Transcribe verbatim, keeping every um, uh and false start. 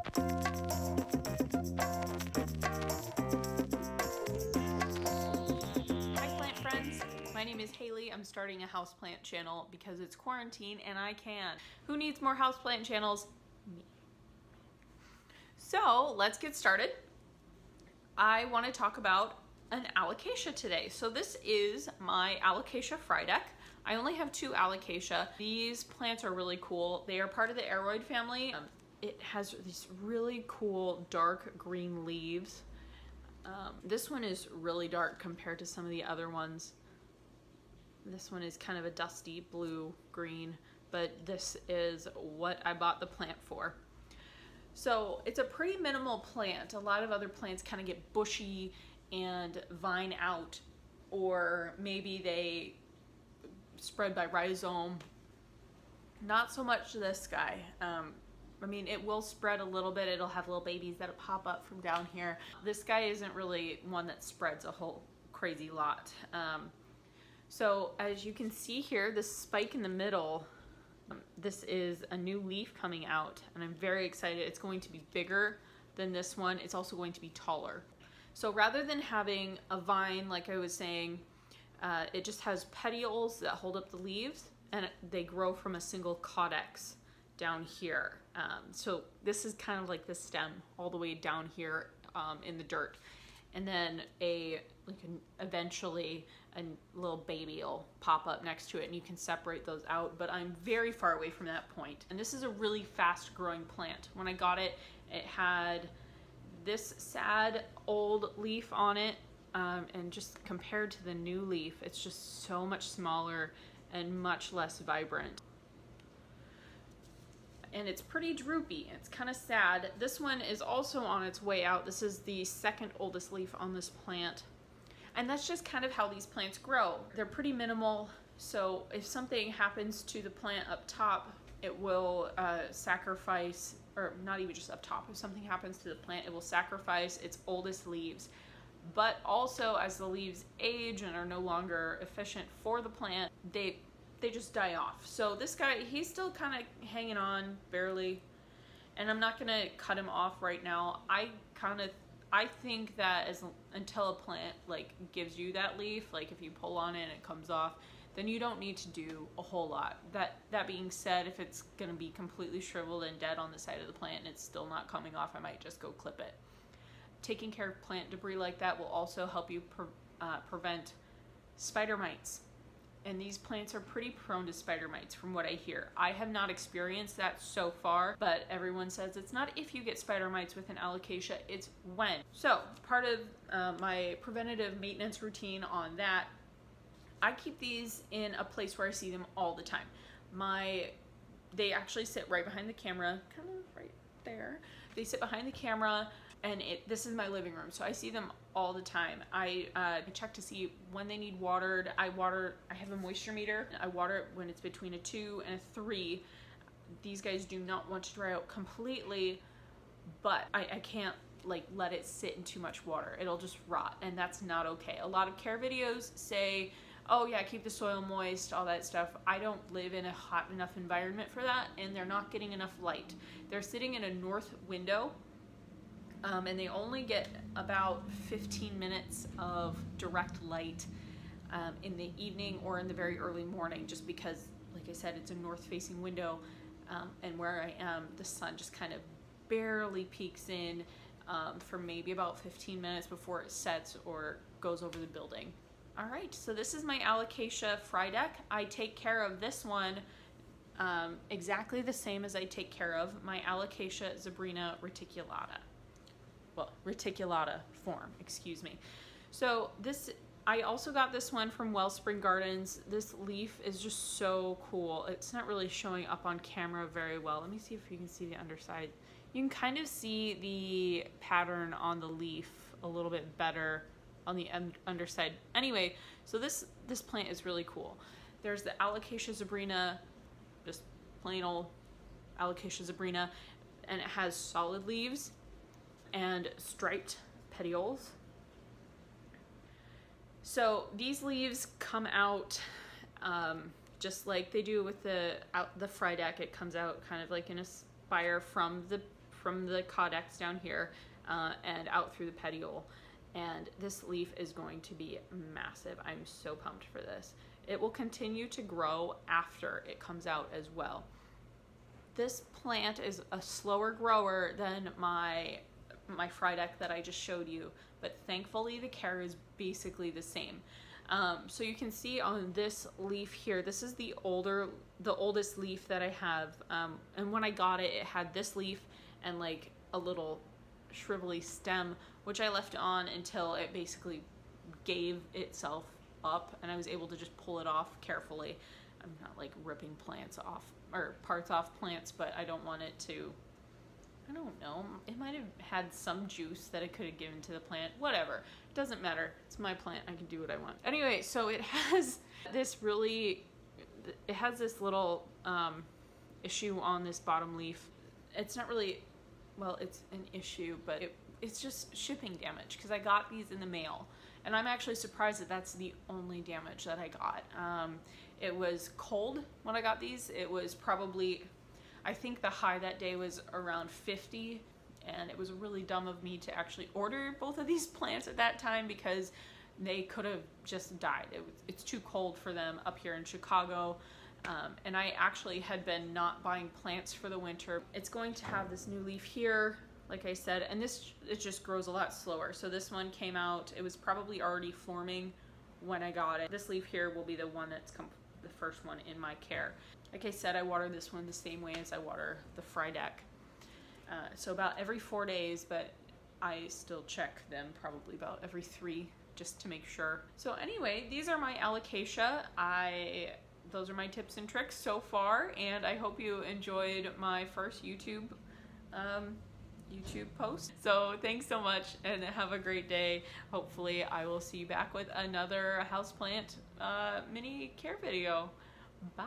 Hi plant friends, my name is Haley. I'm starting a houseplant channel because it's quarantine and I can. Who needs more houseplant channels? Me. So let's get started. I want to talk about an alocasia today. So this is my Alocasia Frydek. I only have two alocasia. These plants are really cool. They are part of the aroid family. Um, it has these really cool dark green leaves. Um, this one is really dark compared to some of the other ones. This one is kind of a dusty blue green, but this is what I bought the plant for. So it's a pretty minimal plant. A lot of other plants kind of get bushy and vine out, or maybe they spread by rhizome. Not so much this guy. Um, I mean, it will spread a little bit. It'll have little babies that'll pop up from down here. This guy isn't really one that spreads a whole crazy lot. Um, so as you can see here, this spike in the middle, um, this is a new leaf coming out and I'm very excited. It's going to be bigger than this one. It's also going to be taller. So rather than having a vine, like I was saying, Uh, it just has petioles that hold up the leaves and they grow from a single caudex down here. Um, so this is kind of like the stem all the way down here um, in the dirt. And then a like an, eventually a little baby will pop up next to it and you can separate those out, but I'm very far away from that point. And this is a really fast growing plant. When I got it, it had this sad old leaf on it. Um, and just compared to the new leaf, it's just so much smaller and much less vibrant. And it's pretty droopy. It's kind of sad. This one is also on its way out. This is the second oldest leaf on this plant. And that's just kind of how these plants grow. They're pretty minimal. So if something happens to the plant up top, it will uh, sacrifice, or not even just up top, if something happens to the plant, it will sacrifice its oldest leaves. But also as the leaves age and are no longer efficient for the plant, they they just die off. So this guy, he's still kind of hanging on barely, and I'm not gonna cut him off right now. I kind of I think that as until a plant like gives you that leaf, like if you pull on it and it comes off, then you don't need to do a whole lot. That that being said, if it's gonna be completely shriveled and dead on the side of the plant and it's still not coming off, I might just go clip it. Taking care of plant debris like that will also help you pre uh, prevent spider mites. And these plants are pretty prone to spider mites from what I hear. I have not experienced that so far, but everyone says it's not if you get spider mites with an alocasia, it's when. So part of uh, my preventative maintenance routine on that, I keep these in a place where I see them all the time. My, they actually sit right behind the camera, kind of right there. They sit behind the camera. And it, this is my living room, so I see them all the time. I uh, check to see when they need watered. I water, I have a moisture meter. I water it when it's between a two and a three. These guys do not want to dry out completely, but I, I can't like let it sit in too much water. It'll just rot, and that's not okay. A lot of care videos say, oh yeah, keep the soil moist, all that stuff. I don't live in a hot enough environment for that, and they're not getting enough light. They're sitting in a north window, Um, and they only get about fifteen minutes of direct light um, in the evening or in the very early morning, just because, like I said, it's a north-facing window, um, and where I am, the sun just kind of barely peeks in um, for maybe about fifteen minutes before it sets or goes over the building. All right, so this is my Alocasia Frydek. I take care of this one um, exactly the same as I take care of my Alocasia Zebrina Reticulata. Well, reticulata form, excuse me. So this, I also got this one from Wellspring Gardens. This leaf is just so cool. It's not really showing up on camera very well. Let me see if you can see the underside. You can kind of see the pattern on the leaf a little bit better on the underside. Anyway, so this, this plant is really cool. There's the Alocasia Zebrina, just plain old Alocasia Zebrina, and it has solid leaves and striped petioles. So these leaves come out um, just like they do with the out the Frydek. It comes out kind of like in a spire from the from the caudex down here uh, and out through the petiole. And this leaf is going to be massive. I'm so pumped for this. It will continue to grow after it comes out as well. This plant is a slower grower than my my Frydek that I just showed you, but thankfully the care is basically the same. Um, so you can see on this leaf here, this is the older, the oldest leaf that I have. Um, and when I got it, it had this leaf and like a little shrivelly stem, which I left on until it basically gave itself up and I was able to just pull it off carefully. I'm not like ripping plants off or parts off plants, but I don't want it to, I don't know, it might have had some juice that it could have given to the plant, whatever, it doesn't matter, it's my plant, I can do what I want. Anyway, so it has this really, it has this little um, issue on this bottom leaf. It's not really, well, it's an issue, but it, it's just shipping damage because I got these in the mail. And I'm actually surprised that that's the only damage that I got. Um, it was cold when I got these. It was probably, I think the high that day was around fifty, and it was really dumb of me to actually order both of these plants at that time because they could have just died. It was, it's too cold for them up here in Chicago. Um, and I actually had been not buying plants for the winter. It's going to have this new leaf here, like I said, and this, it just grows a lot slower. So this one came out, it was probably already forming when I got it. This leaf here will be the one that's come, the first one in my care. Like I said, I water this one the same way as I water the Frydek. Uh, so about every four days, but I still check them probably about every three just to make sure. So anyway, these are my Alocasia. I, those are my tips and tricks so far, and I hope you enjoyed my first YouTube um, YouTube post. So thanks so much and have a great day. Hopefully I will see you back with another houseplant uh, mini care video. Bye!